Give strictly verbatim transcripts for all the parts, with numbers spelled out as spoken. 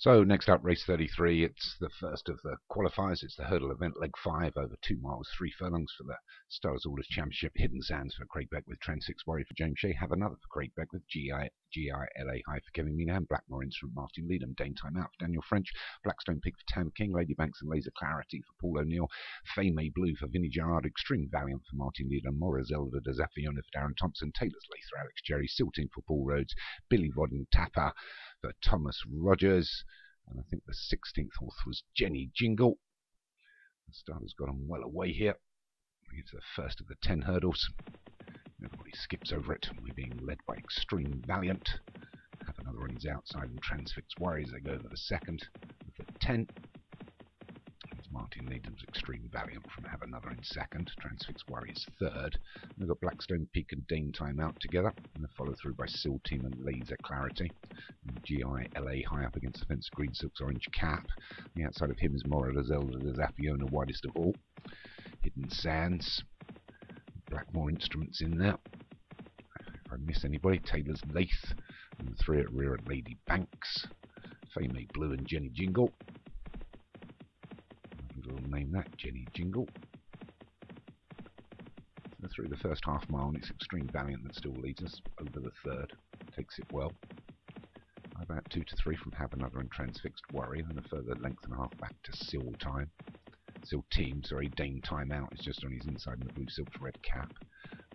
So next up, race thirty-three, it's the first of the qualifiers. It's the hurdle event, leg five, over two miles, three furlongs for the Starters Orders Championship. Hidden Sands for Craig Beckwith, Trend Six Warrior for James Shea, Have Another for Craig Beckwith, G I G I L A High for Kevin Meenaham, Blackmore Instrument, Martin Leedham, Dane Time Out for Daniel French, Blackstone Peak for Tam King, Lady Banks and Laser Clarity for Paul O'Neill, Fame A Blue for Vinnie Gerrard, Extreme Valiant for Martin Leedham, Morizelda Zafiona for Darren Thompson, Taylor's Lather, Alex Cherry, Silting for Paul Rhodes, Billy Rodden Tapper for Thomas Rogers, and I think the sixteenth horse was Jenny Jingle. The starter's got him well away here. It's the first of the ten hurdles. Everybody skips over it. We're being led by Extreme Valiant. Have Another on his outside, and Transfix Worry as they go over the second of the ten. Martin Leedham's Extreme Valiant from Have Another in second, Transfix Worry's third. And we've got Blackstone Peak and Dane Time Out together, and they're followed through by Seal Team and Laser Clarity. And G I L A High up against the fence, Green Silk's Orange Cap. The outside of him is Morizelda Zafiona, widest of all. Hidden Sands, Blackmore Instruments in there. If I miss anybody, Taylor's Lathe, and the three at rear at Lady Banks, Fame A Blue and Jenny Jingle. Name that, Jenny Jingle. So through the first half mile, and it's Extreme Valiant that still leads us over the third. Takes it well. About two to three from Have Another and Transfixed Worry, and a further length and a half back to Seal Time. Seal Team, sorry, Dane Time Out is just on his inside in the blue silk's red cap.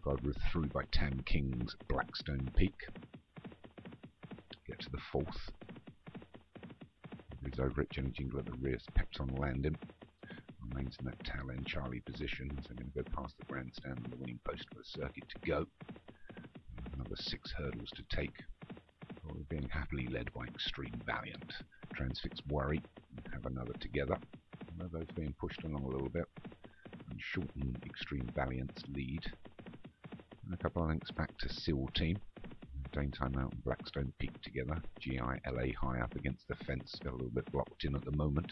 Barbara through by Tam King's Blackstone Peak. Get to the fourth. He's over it, Jenny Jingle at the rear, peps on landing. Remains in that tail end Charlie position, so I'm going to go past the grandstand and the winning post for the circuit to go. Another six hurdles to take. We're being happily led by Extreme Valiant, Transfix Worry, and Have Another together. They're both being pushed along a little bit, and shorten Extreme Valiant's lead. And a couple of links back to Seal Team. Dane Time Out and Blackstone Peak together. G I L A High up against the fence, got a little bit blocked in at the moment.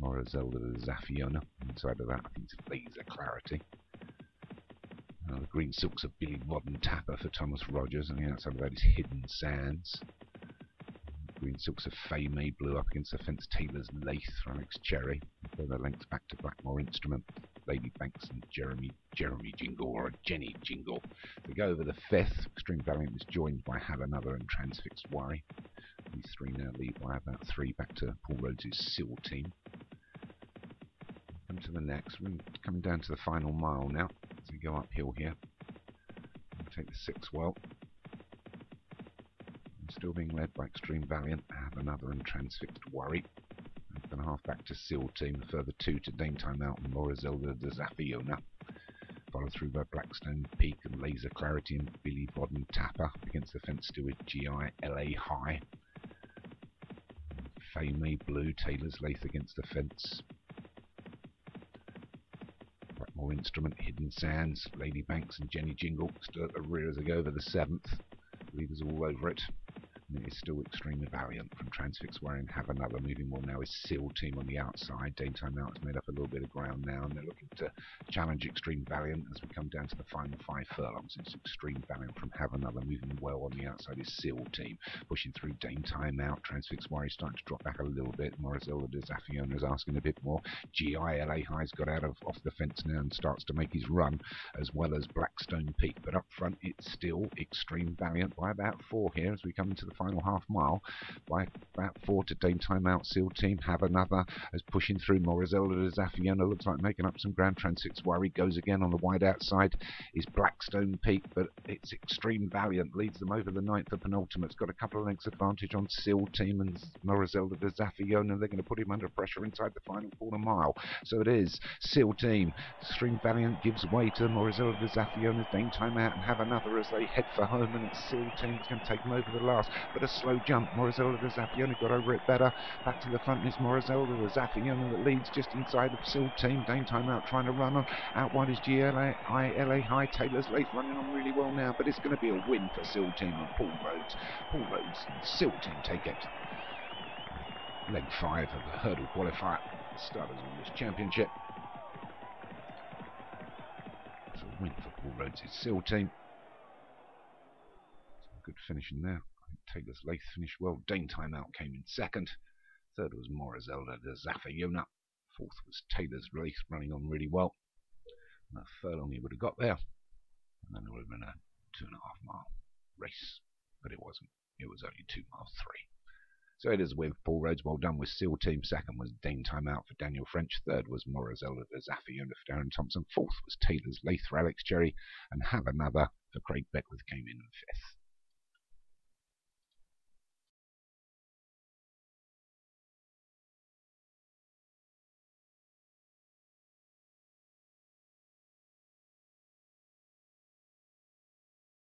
Morizelda Zafiona, inside of that I think it's Laser Clarity. Uh, the green silks of Billy Rodden Tapper for Thomas Rogers, and the outside of that is Hidden Sands. Green silks of Fame A Blue up against the fence, Taylor's Lathe for Alex Cherry. Further lengths back to Blackmore Instrument, Lady Banks and Jeremy Jeremy Jingle, or Jenny Jingle. They go over the fifth. Extreme Valiant is joined by Have Another and Transfixed Worry. These three now lead by about three back to Paul Rhodes' Seal Team. Come to the next. We're coming down to the final mile now. So we go uphill here. We'll take the six well. I'm still being led by Extreme Valiant. Have Another and Transfixed Worry. And a half back to Seal Team. The further two to Dane Time Out and Morizelda Zafiona. Followed through by Blackstone Peak and Laser Clarity and Billy Rodden Tapper. Against the fence still with G I L A High. Fame A Blue, Taylor's Lathe against the fence. Blackmore Instrument, Hidden Sands, Lady Banks and Jenny Jingle still at the rear as they go over the seventh. Leaders all over it. And it is still Extremely Valiant from Transfix Worry and Have Another. Moving more now is Seal Team on the outside. Dane Time Out has made up a little bit of ground now, and they're looking to challenge Extreme Valiant as we come down to the final five furlongs. It's Extreme Valiant from Have Another. Moving well on the outside is Seal Team. Pushing through Dane Time Out. Transfix Worry starting to drop back a little bit. Morizelda Zafiona is asking a bit more. G I L A High's got out of off the fence now and starts to make his run, as well as Blackstone Peak. But up front, it's still Extreme Valiant by about four here as we come into the final half mile, by about four to Dane Time Out. Seal Team, Have Another as pushing through. Morizelda Zafiona looks like making up some ground. Transfix Worry goes again on the wide outside is Blackstone Peak, but it's Extreme Valiant leads them over the ninth. The penultimate's got a couple of lengths advantage on Seal Team and Morizelda Zafiona. They're going to put him under pressure inside the final quarter mile. So it is Seal Team. Extreme Valiant gives way to Morizelda Zafiona, Dane Time Out and Have Another as they head for home, and it's Seal Team that's going to take them over the last. But a slow jump. Morizelda Zafiona got over it better. Back to the front, and it's Morizelda Zafiona that leads just inside of Seal Team. Dane Time Out trying to run on. Out wide is G I L A High. Taylor's Lathe running on really well now, but it's going to be a win for Seal Team and Paul Rhodes. Paul Rhodes and Seal Team take it. Leg five of the hurdle qualifier. Starters Orders Championship. It's a win for Paul Rhodes' Seal Team. Good finishing there. Taylor's Lathe finished well. Dane Time Out came in second. Third was Morizelda Zafiona. Fourth was Taylor's Lather, running on really well. And a furlong he would have got there. And then it would have been a two and a half mile race. But it wasn't. It was only two miles three. So it is with Paul Rhodes. Well done with Seal Team. Second was Dane Time Out for Daniel French. Third was Morizelda Zafiona for Darren Thompson. Fourth was Taylor's Lather for Alex Cherry. And Have Another for Craig Beckwith came in fifth.